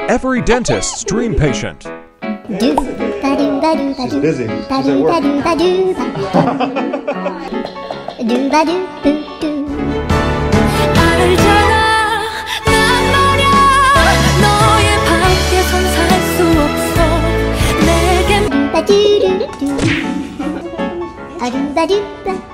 Every dentist's dream patient. She's busy. She's at work.